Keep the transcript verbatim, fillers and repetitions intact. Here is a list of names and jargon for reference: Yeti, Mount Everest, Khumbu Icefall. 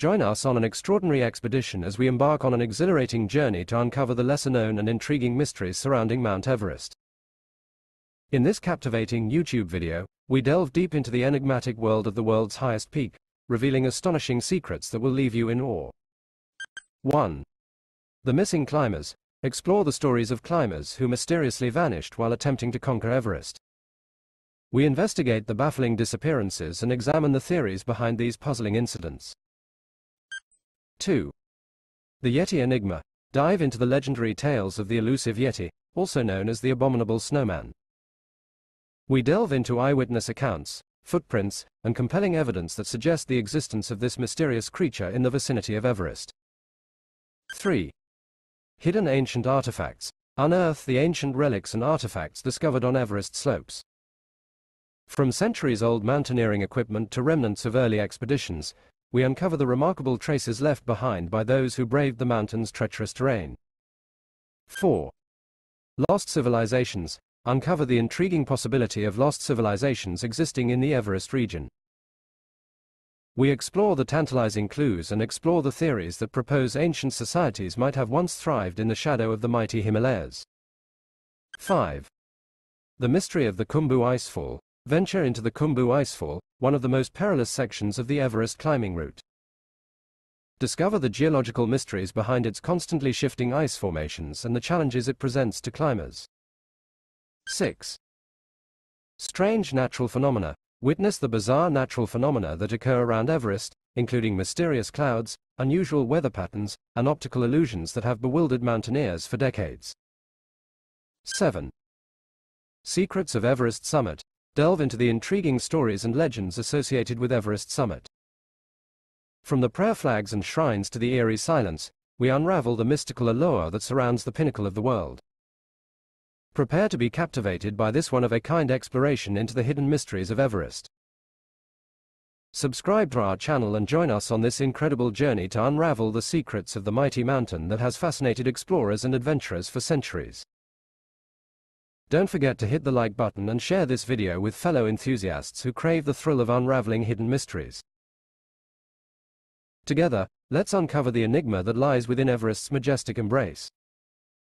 Join us on an extraordinary expedition as we embark on an exhilarating journey to uncover the lesser-known and intriguing mysteries surrounding Mount Everest. In this captivating YouTube video, we delve deep into the enigmatic world of the world's highest peak, revealing astonishing secrets that will leave you in awe. one. The Missing Climbers. Explore the stories of climbers who mysteriously vanished while attempting to conquer Everest. We investigate the baffling disappearances and examine the theories behind these puzzling incidents. two. The Yeti Enigma. Dive into the legendary tales of the elusive Yeti, also known as the Abominable Snowman. We delve into eyewitness accounts, footprints, and compelling evidence that suggest the existence of this mysterious creature in the vicinity of Everest. three. Hidden Ancient Artifacts. Unearth the ancient relics and artifacts discovered on Everest slopes. From centuries-old mountaineering equipment to remnants of early expeditions, we uncover the remarkable traces left behind by those who braved the mountain's treacherous terrain. four. Lost Civilizations. Uncover the intriguing possibility of lost civilizations existing in the Everest region. We explore the tantalizing clues and explore the theories that propose ancient societies might have once thrived in the shadow of the mighty Himalayas. five. The Mystery of the Khumbu Icefall. Venture into the Khumbu Icefall, one of the most perilous sections of the Everest climbing route. Discover the geological mysteries behind its constantly shifting ice formations and the challenges it presents to climbers. six. Strange Natural Phenomena. Witness the bizarre natural phenomena that occur around Everest, including mysterious clouds, unusual weather patterns, and optical illusions that have bewildered mountaineers for decades. seven. Secrets of Everest Summit. Delve into the intriguing stories and legends associated with Everest Summit. From the prayer flags and shrines to the eerie silence, we unravel the mystical allure that surrounds the pinnacle of the world. Prepare to be captivated by this one-of-a-kind exploration into the hidden mysteries of Everest. Subscribe to our channel and join us on this incredible journey to unravel the secrets of the mighty mountain that has fascinated explorers and adventurers for centuries. Don't forget to hit the like button and share this video with fellow enthusiasts who crave the thrill of unraveling hidden mysteries. Together, let's uncover the enigma that lies within Everest's majestic embrace.